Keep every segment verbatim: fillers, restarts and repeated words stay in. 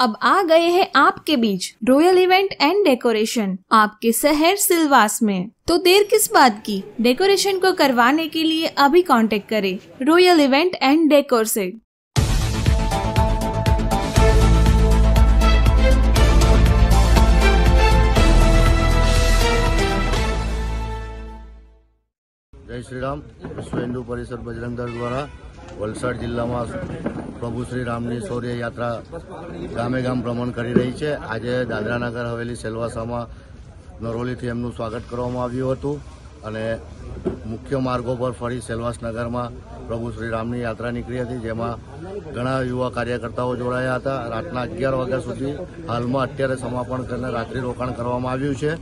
अब आ गए हैं आपके बीच रॉयल इवेंट एंड डेकोरेशन आपके शहर सिलवास में। तो देर किस बात की, डेकोरेशन को करवाने के लिए अभी कांटेक्ट करें रॉयल इवेंट एंड डेकोर से। जय श्री राम। विश्व हिंदू परिषद बजरंग दल द्वारा वलसाड जिला में प्रभु श्री रामनी शौर्य यात्रा गामे गाम भ्रमण कर रही है। आज दादरा नगर हवेली सिलवासा में नरोली थी एमनु स्वागत करवामां आव्युं हतुं अने मुख्य मार्गों पर फरी सिलवास नगर में प्रभु श्री रामनी यात्रा निकली थी, जेमां घणा युवा कार्यकर्ताओं जोड़ाया था। रातना अगियार वाग्या सुधी हाल में अत्यारे समापन करीने रात्रि रोकाण करवामां आव्युं छे।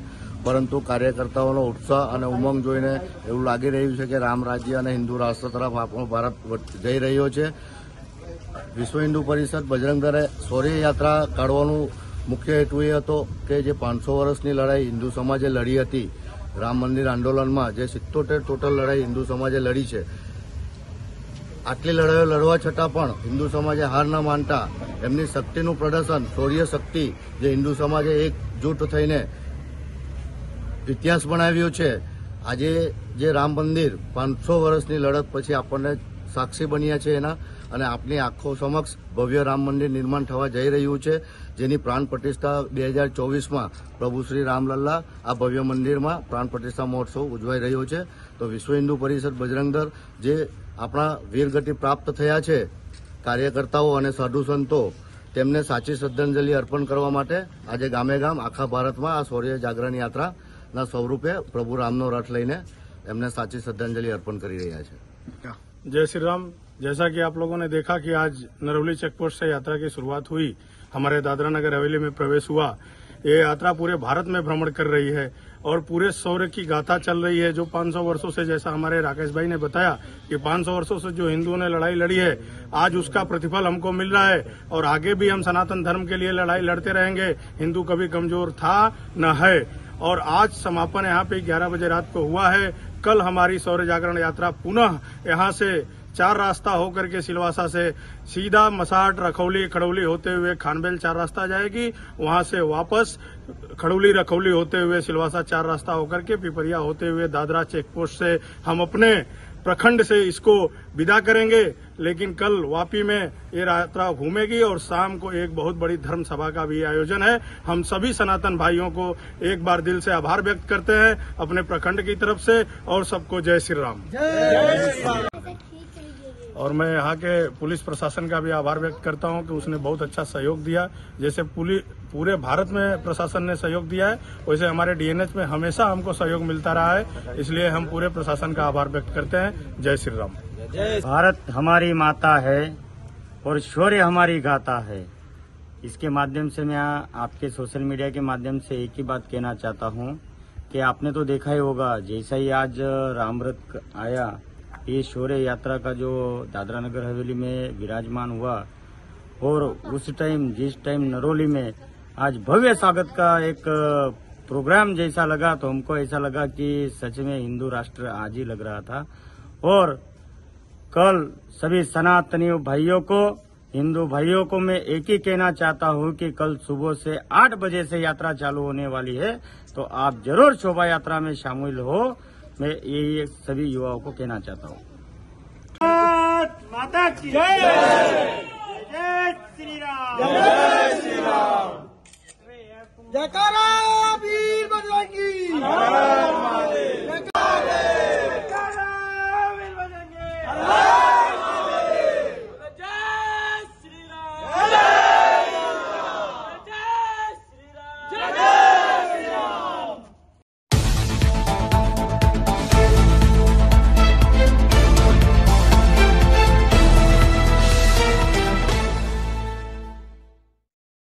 परंतु कार्यकर्ताओं उत्साह और उमंग जोईने एवं लागी रह्युं छे कि राम राज्य और हिंदू राष्ट्र तरफ आपणो भारत जई रह्यो छे। विश्व हिंदू परिषद बजरंग दले शौर्य यात्रा काढवानुं मुख्य हेतु ए हतो के जे पांच सौ वर्षनी लड़ाई हिंदू समाजे लड़ी थी, राम मंदिर आंदोलन में जे सित्तोतेर टोटल लड़ाई हिंदू समाजे लड़ी है। आटली लड़ाईओ लड़वा छतां पण हिंदू समाजे हार न मानता एमनी शक्तिनुं प्रदर्शन शौर्य शक्ति जे हिंदू समाजे एकजूट थईने इतिहास बनाव्यो छे। आजे जे राम मंदिर पांच सौ वर्षनी लड़त पछी आपणे साक्षी बन्या छे एना अने आपनी आँखों समक्ष भव्य राम मंदिर निर्माण थवा जई रह्युं छे, जेनी प्राण प्रतिष्ठा दो हज़ार चौबीस में प्रभु श्री रामलल्ला आ भव्य मंदिर में प्राण प्रतिष्ठा महोत्सव उजवाई रह्यो छे। तो विश्व हिंदू परिषद बजरंग दल जे आपणा वीरगति प्राप्त थया छे, कार्यकर्ताओं अने साधु संतो तेमने साची श्रद्धांजलि अर्पण करवा माटे आजे गामे गाम आखा भारत में आ शौर्य जागरण यात्रा ना स्वरूपे प्रभु रामनो रथ लईने एमने साची श्रद्धांजलि अर्पण करी रह्या छे। जय श्री राम। जैसा कि आप लोगों ने देखा कि आज नरौली चेकपोस्ट से यात्रा की शुरुआत हुई, हमारे दादरा नगर हवेली में प्रवेश हुआ। ये यात्रा पूरे भारत में भ्रमण कर रही है और पूरे शौर्य की गाथा चल रही है, जो पांच सौ वर्षों से, जैसा हमारे राकेश भाई ने बताया कि पांच सौ वर्षों से जो हिंदुओं ने लड़ाई लड़ी है, आज उसका प्रतिफल हमको मिल रहा है। और आगे भी हम सनातन धर्म के लिए लड़ाई लड़ते रहेंगे। हिंदू कभी कमजोर था न है। और आज समापन यहाँ पे ग्यारह बजे रात को हुआ है। कल हमारी शौर्य जागरण यात्रा पुनः यहाँ से चार रास्ता होकर के सिलवासा से सीधा मसाट रखौली खड़ौली होते हुए खानबेल चार रास्ता जाएगी, वहां से वापस खड़ौली रखौली होते हुए सिलवासा चार रास्ता होकर के पिपरिया होते हुए दादरा चेकपोस्ट से हम अपने प्रखंड से इसको विदा करेंगे। लेकिन कल वापी में ये यात्रा घूमेगी और शाम को एक बहुत बड़ी धर्म सभा का भी आयोजन है। हम सभी सनातन भाइयों को एक बार दिल से आभार व्यक्त करते हैं अपने प्रखंड की तरफ से और सबको जय श्री राम। और मैं यहाँ के पुलिस प्रशासन का भी आभार व्यक्त करता हूँ कि उसने बहुत अच्छा सहयोग दिया। जैसे पुलिस पूरे भारत में प्रशासन ने सहयोग दिया है, वैसे हमारे डीएनएच में हमेशा हमको सहयोग मिलता रहा है, इसलिए हम पूरे प्रशासन का आभार व्यक्त करते हैं। जय श्री राम। भारत हमारी माता है और शौर्य हमारी गाथा है। इसके माध्यम से मैं आपके सोशल मीडिया के माध्यम से एक ही बात कहना चाहता हूँ कि आपने तो देखा ही होगा, जैसा ही आज राम रथ आया, ये शौर्य यात्रा का जो दादरा नगर हवेली में विराजमान हुआ, और उस टाइम जिस टाइम नरोली में आज भव्य स्वागत का एक प्रोग्राम जैसा लगा, तो हमको ऐसा लगा कि सच में हिंदू राष्ट्र आज ही लग रहा था। और कल सभी सनातनी भाइयों को, हिंदू भाइयों को मैं एक ही कहना चाहता हूँ कि कल सुबह से आठ बजे से यात्रा चालू होने वाली है, तो आप जरूर शोभा यात्रा में शामिल हो। मैं यही सभी युवाओं को कहना चाहता हूँ। माता की जय। जय श्री राम। जय श्री राम। जयकारा वीर बजरंगी।